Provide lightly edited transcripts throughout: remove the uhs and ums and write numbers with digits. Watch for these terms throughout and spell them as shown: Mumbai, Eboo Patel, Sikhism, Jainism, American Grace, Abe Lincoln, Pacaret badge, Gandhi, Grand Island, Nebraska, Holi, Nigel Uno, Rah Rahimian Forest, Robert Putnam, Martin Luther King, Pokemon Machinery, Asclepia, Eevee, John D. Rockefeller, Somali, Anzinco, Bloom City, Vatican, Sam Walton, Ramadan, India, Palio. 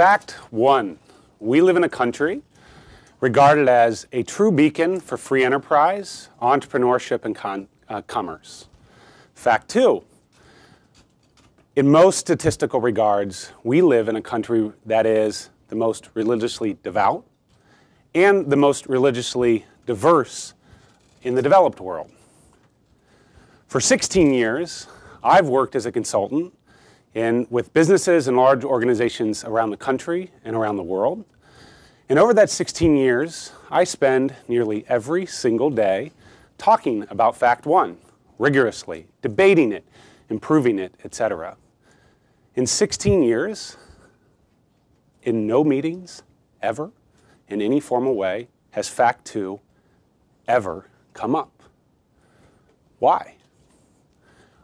Fact one, we live in a country regarded as a true beacon for free enterprise, entrepreneurship, and commerce. Fact two, in most statistical regards, we live in a country that is the most religiously devout and the most religiously diverse in the developed world. For 16 years, I've worked as a consultant with businesses and large organizations around the country and around the world. And over that 16 years, I spend nearly every single day talking about fact one, rigorously, debating it, improving it, etc. In 16 years, in no meetings ever, in any formal way, has fact two ever come up. Why?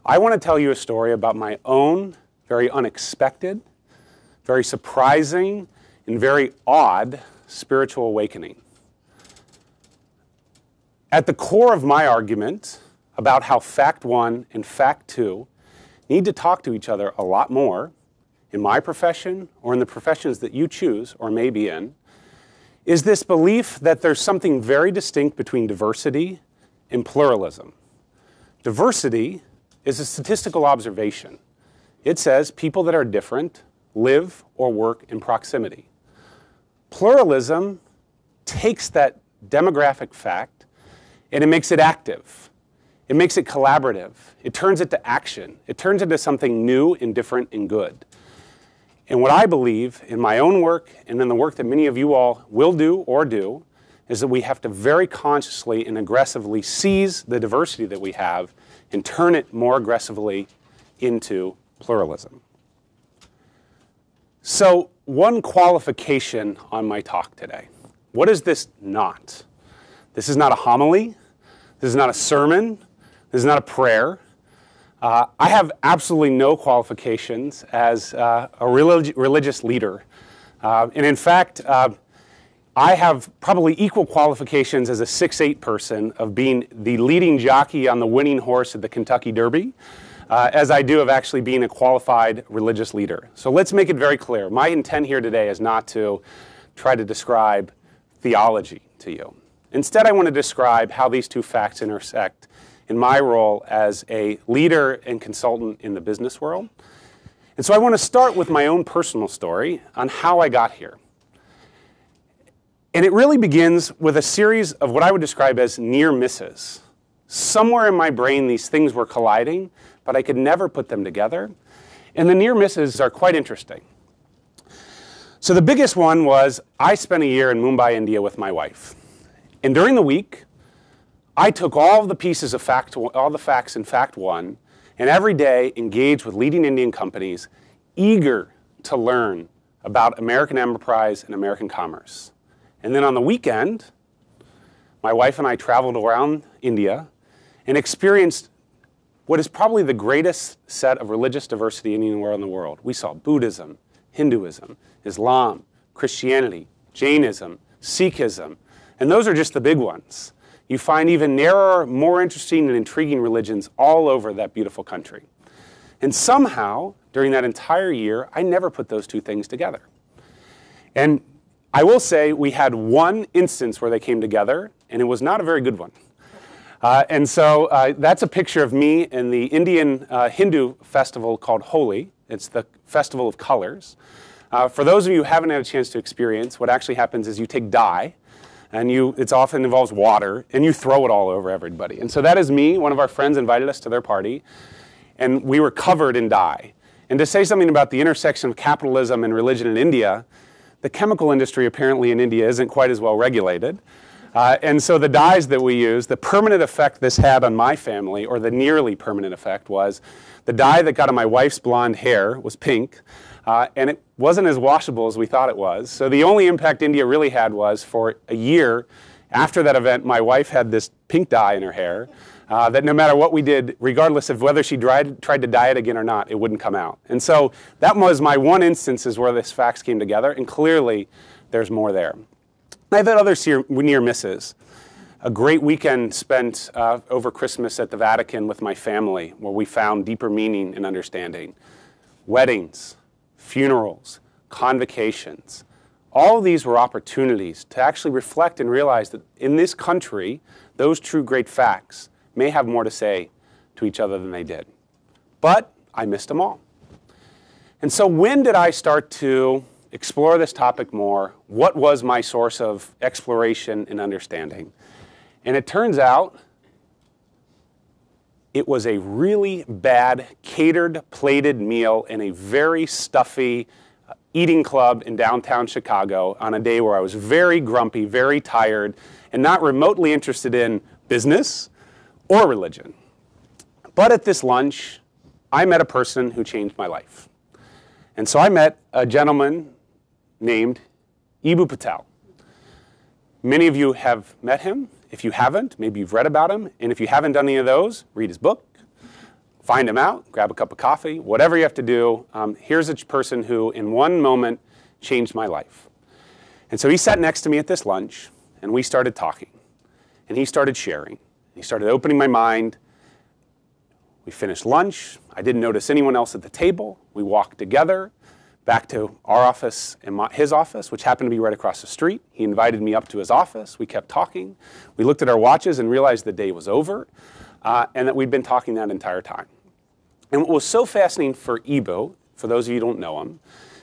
I want to tell you a story about my own very unexpected, very surprising, and very odd spiritual awakening. At the core of my argument about how fact one and fact two need to talk to each other a lot more in my profession or in the professions that you choose or may be in, is this belief that there's something very distinct between diversity and pluralism. Diversity is a statistical observation. It says people that are different live or work in proximity. Pluralism takes that demographic fact and it makes it active. It makes it collaborative. It turns it to action. It turns it into something new and different and good. And what I believe in my own work and in the work that many of you all will do or do is that we have to very consciously and aggressively seize the diversity that we have and turn it more aggressively into pluralism. So one qualification on my talk today. What is this not? This is not a homily. This is not a sermon. This is not a prayer. I have absolutely no qualifications as a religious leader. And in fact, I have probably equal qualifications as a 6'8" person of being the leading jockey on the winning horse at the Kentucky Derby, as I do of actually being a qualified religious leader. So let's make it very clear. My intent here today is not to try to describe theology to you. Instead, I want to describe how these two facts intersect in my role as a leader and consultant in the business world. And so I want to start with my own personal story on how I got here. And it really begins with a series of what I would describe as near misses. Somewhere in my brain, these things were colliding, but I could never put them together. And the near misses are quite interesting. So the biggest one was I spent a year in Mumbai, India with my wife. And during the week, I took all the pieces of fact, all the facts in fact one, and every day engaged with leading Indian companies eager to learn about American enterprise and American commerce. And then on the weekend, my wife and I traveled around India and experienced what is probably the greatest set of religious diversity anywhere in the world. We saw Buddhism, Hinduism, Islam, Christianity, Jainism, Sikhism, and those are just the big ones. You find even narrower, more interesting and intriguing religions all over that beautiful country. And somehow, during that entire year, I never put those two things together. And I will say we had one instance where they came together, and it was not a very good one. And so that's a picture of me in the Indian Hindu festival called Holi. It's the festival of colors. For those of you who haven't had a chance to experience, what actually happens is you take dye, and it often involves water, and you throw it all over everybody. And so that is me. One of our friends invited us to their party, and we were covered in dye. And to say something about the intersection of capitalism and religion in India, the chemical industry apparently in India isn't quite as well regulated. And so the dyes that we used, the permanent effect this had on my family, or the nearly permanent effect, was the dye that got on my wife's blonde hair was pink, and it wasn't as washable as we thought it was. So the only impact India really had was for a year after that event, my wife had this pink dye in her hair that no matter what we did, regardless of whether she tried to dye it again or not, it wouldn't come out. And so that was my one instance where these facts came together, and clearly there's more there. I've had other near misses. A great weekend spent over Christmas at the Vatican with my family, where we found deeper meaning and understanding. Weddings, funerals, convocations. All of these were opportunities to actually reflect and realize that in this country, those true great facts may have more to say to each other than they did. But I missed them all. And so when did I start to explore this topic more? What was my source of exploration and understanding? And it turns out it was a really bad catered plated meal in a very stuffy eating club in downtown Chicago on a day where I was very grumpy, very tired, and not remotely interested in business or religion. But at this lunch, I met a person who changed my life. And so I met a gentleman named Eboo Patel. Many of you have met him. If you haven't, maybe you've read about him. And if you haven't done any of those, read his book, find him out, grab a cup of coffee, whatever you have to do. Here's a person who, in one moment, changed my life. And so he sat next to me at this lunch, and we started talking. And he started sharing. He started opening my mind. We finished lunch. I didn't notice anyone else at the table. We walked together back to our office and his office, which happened to be right across the street. He invited me up to his office. We kept talking. We looked at our watches and realized the day was over and that we'd been talking that entire time. And what was so fascinating for Eboo, for those of you who don't know him,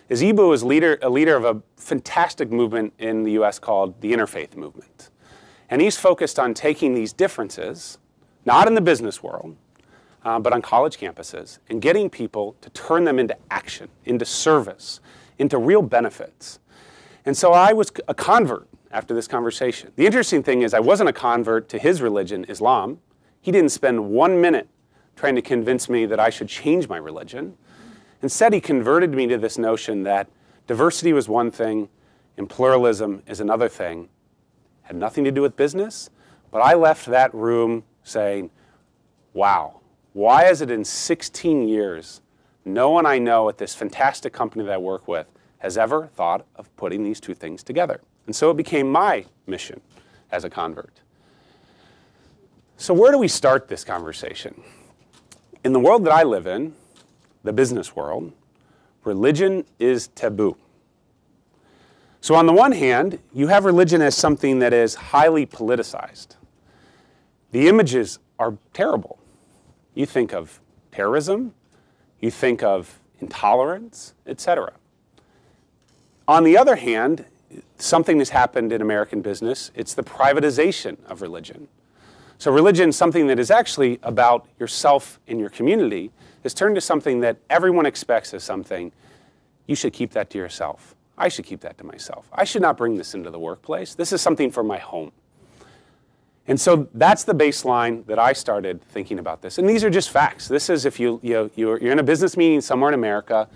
is Eboo is a leader of a fantastic movement in the US called the Interfaith Movement. And he's focused on taking these differences, not in the business world, but on college campuses, and getting people to turn them into action, into service, into real benefits. And so I was a convert after this conversation. The interesting thing is I wasn't a convert to his religion, Islam. He didn't spend 1 minute trying to convince me that I should change my religion. Instead, he converted me to this notion that diversity was one thing and pluralism is another thing. Had nothing to do with business, but I left that room saying, wow. Why is it in 16 years, no one I know at this fantastic company that I work with has ever thought of putting these two things together? And so it became my mission as a convert. So where do we start this conversation? In the world that I live in, the business world, religion is taboo. So on the one hand, you have religion as something that is highly politicized. The images are terrible. You think of terrorism, you think of intolerance, etc. On the other hand, something has happened in American business. It's the privatization of religion. So religion, something that is actually about yourself and your community, has turned to something that everyone expects as something. You should keep that to yourself. I should keep that to myself. I should not bring this into the workplace. This is something for my home. And so that's the baseline that I started thinking about this. And these are just facts. This is if you're in a business meeting somewhere in America,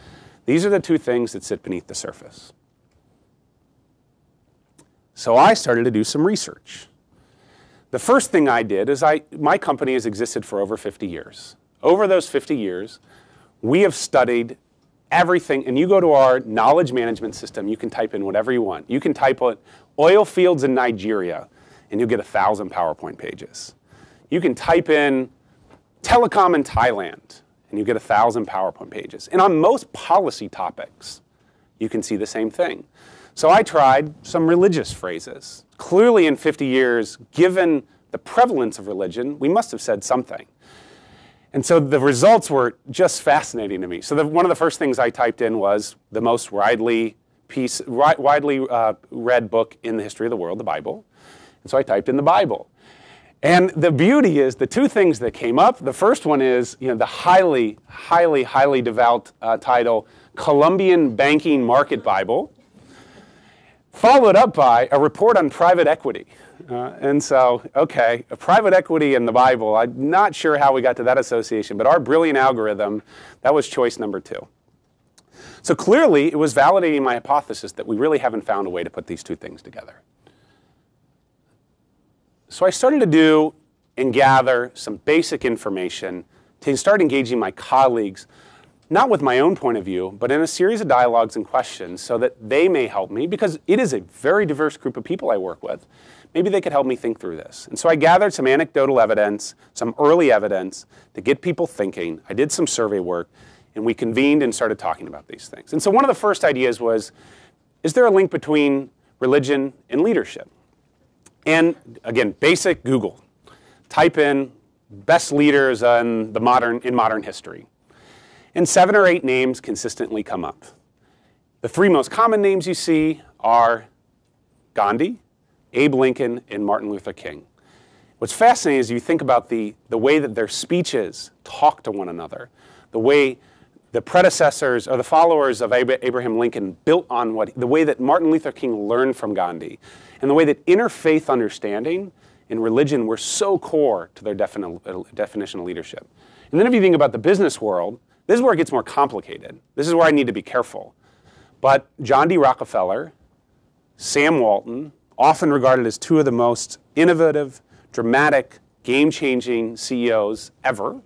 these are the two things that sit beneath the surface. So I started to do some research. The first thing I did is my company has existed for over 50 years. Over those 50 years, we have studied everything. And you go to our knowledge management system, you can type in whatever you want. You can type in oil fields in Nigeria, and you'll get 1,000 PowerPoint pages. You can type in telecom in Thailand, and you get 1,000 PowerPoint pages. And on most policy topics, you can see the same thing. So I tried some religious phrases. Clearly in 50 years, given the prevalence of religion, we must have said something. And so the results were just fascinating to me. So one of the first things I typed in was the most widely read book in the history of the world, the Bible. And so I typed in the Bible. And the beauty is the two things that came up. The first one is the highly, highly, highly devout title, Colombian Banking Market Bible, followed up by a report on private equity. And so, okay, private equity and the Bible, I'm not sure how we got to that association, but our brilliant algorithm, that was choice number two. So clearly, it was validating my hypothesis that we really haven't found a way to put these two things together. So I started to do and gather some basic information to start engaging my colleagues, not with my own point of view, but in a series of dialogues and questions so that they may help me, because it is a very diverse group of people I work with. Maybe they could help me think through this. And so I gathered some anecdotal evidence, some early evidence to get people thinking. I did some survey work, And we convened and started talking about these things. And so one of the first ideas was, is there a link between religion and leadership? And again, basic Google. Type in best leaders in modern history. And 7 or 8 names consistently come up. The 3 most common names you see are Gandhi, Abe Lincoln, and Martin Luther King. What's fascinating is you think about the way that their speeches talk to one another, the way the predecessors or the followers of Abraham Lincoln built on the way that Martin Luther King learned from Gandhi, and the way that interfaith understanding and religion were so core to their definition of leadership. And then if you think about the business world, this is where it gets more complicated. This is where I need to be careful. But John D. Rockefeller, Sam Walton, often regarded as 2 of the most innovative, dramatic, game-changing CEOs ever,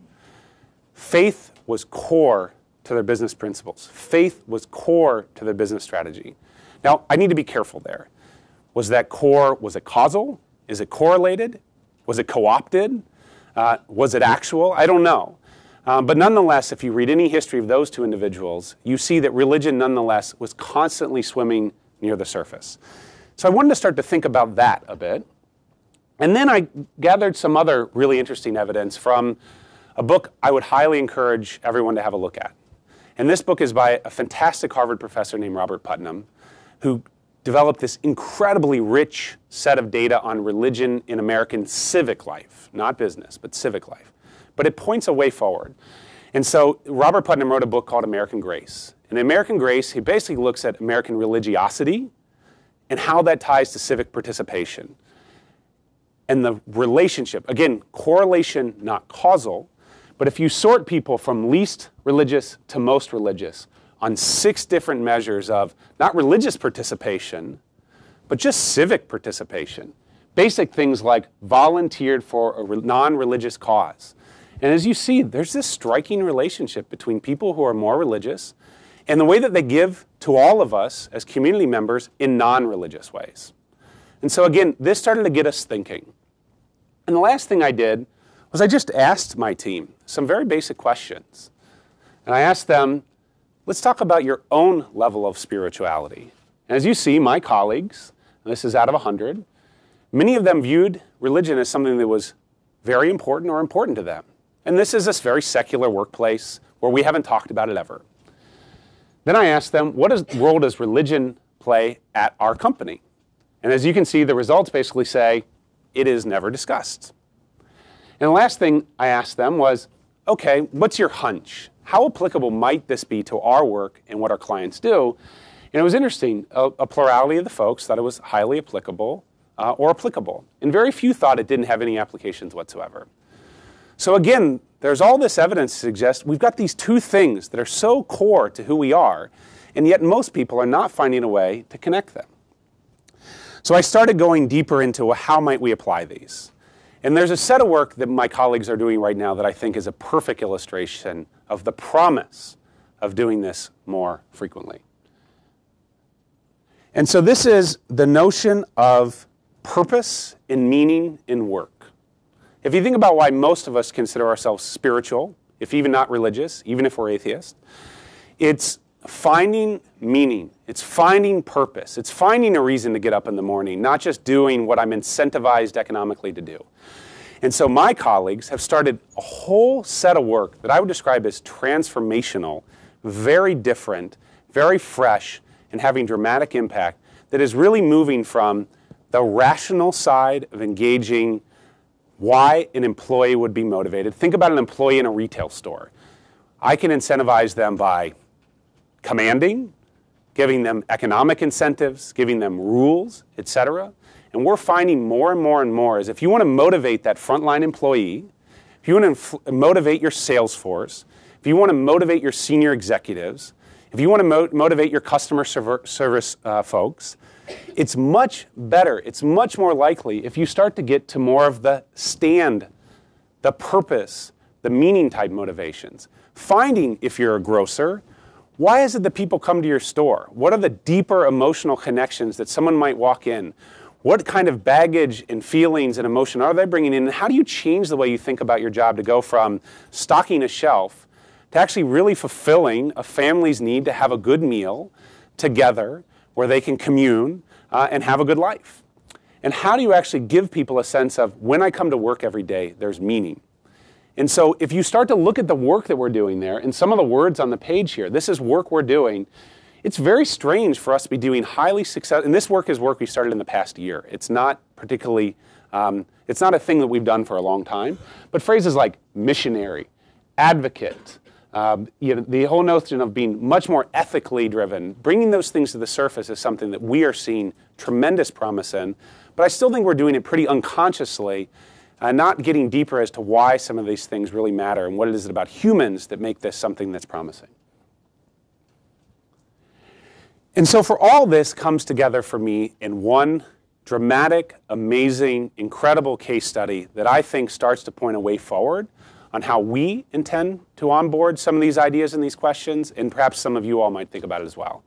faith was core to their business principles. Faith was core to their business strategy. Now, I need to be careful there. Was that core, was it causal? Is it correlated? Was it co-opted? Was it actual? I don't know. But nonetheless, if you read any history of those 2 individuals, you see that religion, nonetheless, was constantly swimming near the surface. So I wanted to start to think about that a bit. And then I gathered some other really interesting evidence from a book I would highly encourage everyone to have a look at. And this book is by a fantastic Harvard professor named Robert Putnam, who developed this incredibly rich set of data on religion in American civic life, not business, but civic life. But it points a way forward. And so Robert Putnam wrote a book called American Grace. And in American Grace, he basically looks at American religiosity and how that ties to civic participation. And the relationship, again, correlation, not causal, but if you sort people from least religious to most religious on 6 different measures of not religious participation, but just civic participation, basic things like volunteered for a non-religious cause. And as you see, there's this striking relationship between people who are more religious and the way that they give to all of us as community members in non-religious ways. And so again, this started to get us thinking. And the last thing I did was I just asked my team some very basic questions. And I asked them, let's talk about your own level of spirituality. And as you see, my colleagues, and this is out of 100, many of them viewed religion as something that was very important or important to them. And this is this very secular workplace where we haven't talked about it ever. Then I asked them, what role does religion play at our company? And as you can see, the results basically say, it is never discussed. And the last thing I asked them was, okay, what's your hunch? How applicable might this be to our work and what our clients do? And it was interesting, a plurality of the folks thought it was highly applicable or applicable. And very few thought it didn't have any applications whatsoever. So again, there's all this evidence to suggest we've got these 2 things that are so core to who we are, and yet most people are not finding a way to connect them. So I started going deeper into how might we apply these. And there's a set of work that my colleagues are doing right now that I think is a perfect illustration of the promise of doing this more frequently. And so this is the notion of purpose and meaning in work. If you think about why most of us consider ourselves spiritual, if even not religious, even if we're atheists, it's finding meaning, it's finding purpose, it's finding a reason to get up in the morning, not just doing what I'm incentivized economically to do. And so my colleagues have started a whole set of work that I would describe as transformational, very different, very fresh, and having dramatic impact that is really moving from the rational side of engaging why an employee would be motivated. Think about an employee in a retail store. I can incentivize them by commanding, giving them economic incentives, giving them rules, etc. And we're finding more and more is if you want to motivate that frontline employee, if you want to motivate your sales force, if you want to motivate your senior executives, if you want to motivate your customer service folks, it's much better, it's much more likely if you start to get to more of the stand, the purpose, the meaning type motivations. Finding, if you're a grocer, why is it that people come to your store? What are the deeper emotional connections that someone might walk in? What kind of baggage and feelings and emotion are they bringing in? And how do you change the way you think about your job to go from stocking a shelf to actually really fulfilling a family's need to have a good meal together where they can commune and have a good life. And how do you actually give people a sense of, when I come to work every day, there's meaning? And so if you start to look at the work that we're doing there, and some of the words on the page here, this is work we're doing, it's very strange for us to be doing highly successful, and this work is work we started in the past year. It's not particularly, it's not a thing that we've done for a long time, but phrases like missionary, advocate, you know, the whole notion of being much more ethically driven, bringing those things to the surface is something that we are seeing tremendous promise in, but I still think we're doing it pretty unconsciously, not getting deeper as to why some of these things really matter and what it is about humans that make this something that's promising. And so for all this comes together for me in one dramatic, amazing, incredible case study that I think starts to point a way forward on how we intend to onboard some of these ideas and these questions, and perhaps some of you all might think about it as well.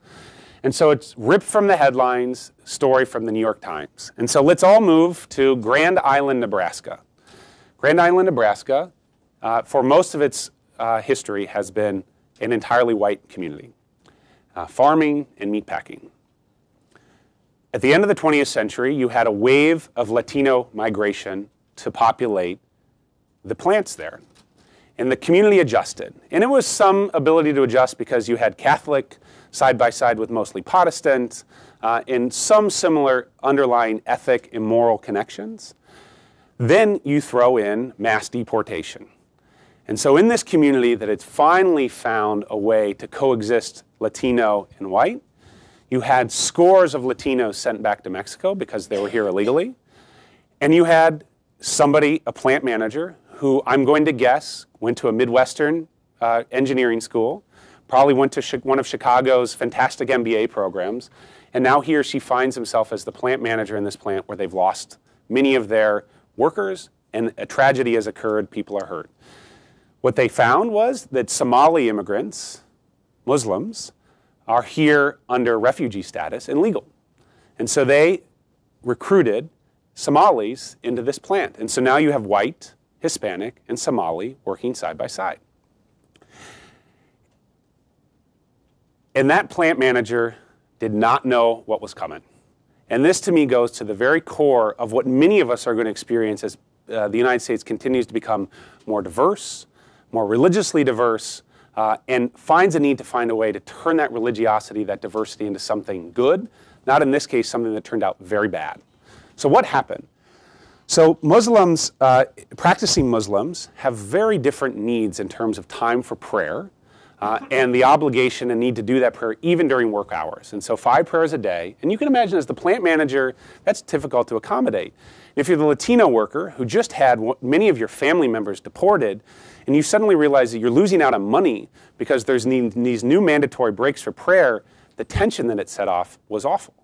And so it's ripped from the headlines, story from the New York Times. And so let's all move to Grand Island, Nebraska. Grand Island, Nebraska, for most of its history, has been an entirely white community. Farming and meatpacking. At the end of the 20th century, you had a wave of Latino migration to populate the plants there. And the community adjusted. And it was some ability to adjust because you had Catholic side by side with mostly Protestant and some similar underlying ethic and moral connections. Then you throw in mass deportation. And so in this community that it's finally found a way to coexist Latino and white, you had scores of Latinos sent back to Mexico because they were here illegally. And you had somebody, a plant manager, who I'm going to guess went to a Midwestern engineering school, probably went to one of Chicago's fantastic MBA programs, and now he or she finds himself as the plant manager in this plant where they've lost many of their workers and a tragedy has occurred, people are hurt. What they found was that Somali immigrants, Muslims, are here under refugee status and legal. And so they recruited Somalis into this plant. And so now you have white, Hispanic, and Somali working side by side. And that plant manager did not know what was coming. And this to me goes to the very core of what many of us are going to experience as the United States continues to become more diverse, more religiously diverse, and finds a need to find a way to turn that religiosity, that diversity, into something good, not in this case something that turned out very bad. So what happened? So Muslims, practicing Muslims, have very different needs in terms of time for prayer and the obligation and need to do that prayer even during work hours. And so 5 prayers a day, and you can imagine as the plant manager, that's difficult to accommodate. If you're the Latino worker who just had many of your family members deported, and you suddenly realize that you're losing out on money because there's these new mandatory breaks for prayer, the tension that it set off was awful.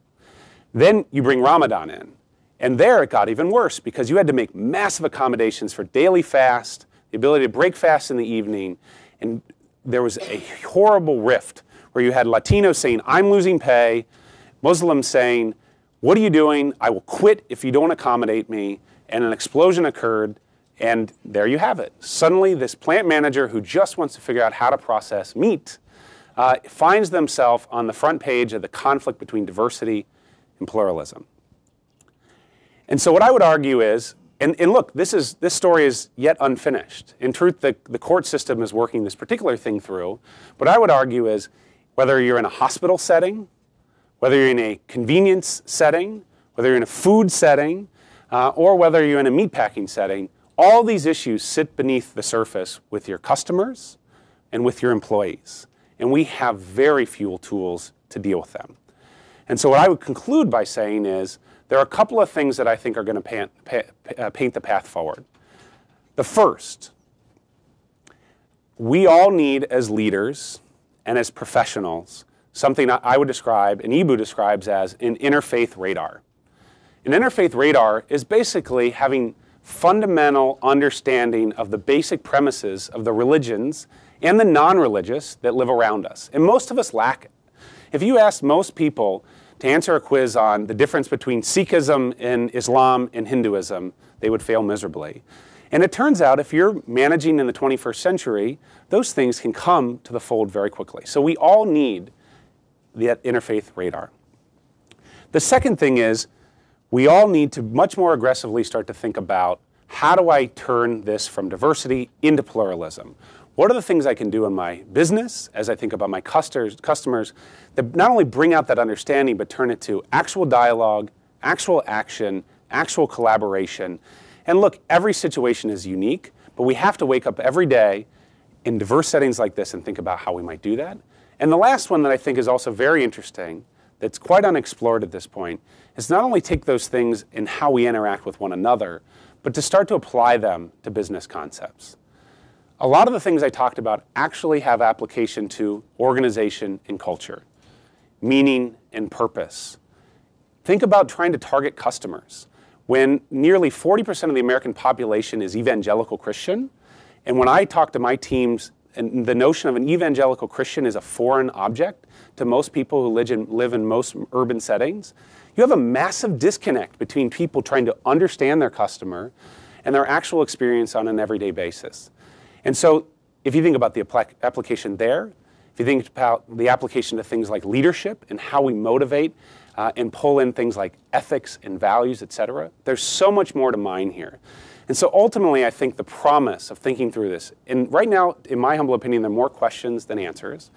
Then you bring Ramadan in, and there it got even worse because you had to make massive accommodations for daily fast, the ability to break fast in the evening, and there was a horrible rift where you had Latinos saying, I'm losing pay, Muslims saying, what are you doing? I will quit if you don't accommodate me. And an explosion occurred, and there you have it. Suddenly, this plant manager who just wants to figure out how to process meat finds themselves on the front page of the conflict between diversity and pluralism. And so what I would argue is, and look, this story is yet unfinished. In truth, the court system is working this particular thing through. What I would argue is, whether you're in a hospital setting, whether you're in a convenience setting, whether you're in a food setting, or whether you're in a meatpacking setting, all these issues sit beneath the surface with your customers and with your employees. And we have very few tools to deal with them. And so what I would conclude by saying is, there are a couple of things that I think are going to paint the path forward. The first, we all need as leaders and as professionals something I would describe, and Eboo describes as, an interfaith radar. An interfaith radar is basically having fundamental understanding of the basic premises of the religions and the non-religious that live around us. And most of us lack it. If you ask most people to answer a quiz on the difference between Sikhism and Islam and Hinduism, they would fail miserably. And it turns out if you're managing in the 21st century, those things can come to the fold very quickly. So we all need that interfaith radar. The second thing is we all need to much more aggressively start to think about, how do I turn this from diversity into pluralism? What are the things I can do in my business as I think about my customers that not only bring out that understanding, but turn it to actual dialogue, actual action, actual collaboration? And look, every situation is unique, but we have to wake up every day in diverse settings like this and think about how we might do that. And the last one that I think is also very interesting, that's quite unexplored at this point, is not only take those things in how we interact with one another, but to start to apply them to business concepts. A lot of the things I talked about actually have application to organization and culture, meaning and purpose. Think about trying to target customers. When nearly 40% of the American population is evangelical Christian, and when I talk to my teams, and the notion of an evangelical Christian is a foreign object to most people who live in most urban settings, you have a massive disconnect between people trying to understand their customer and their actual experience on an everyday basis. And so if you think about the application there, if you think about the application to things like leadership and how we motivate and pull in things like ethics and values, et cetera, there's so much more to mine here. And so ultimately, I think the promise of thinking through this, and right now, in my humble opinion, there are more questions than answers,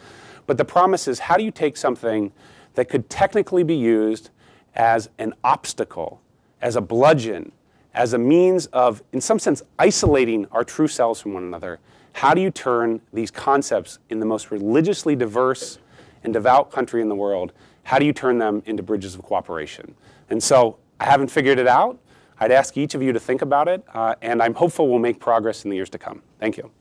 but the promise is, how do you take something that could technically be used as an obstacle, as a bludgeon, as a means of, in some sense, isolating our true selves from one another? How do you turn these concepts in the most religiously diverse and devout country in the world, how do you turn them into bridges of cooperation? And so I haven't figured it out. I'd ask each of you to think about it, and I'm hopeful we'll make progress in the years to come. Thank you.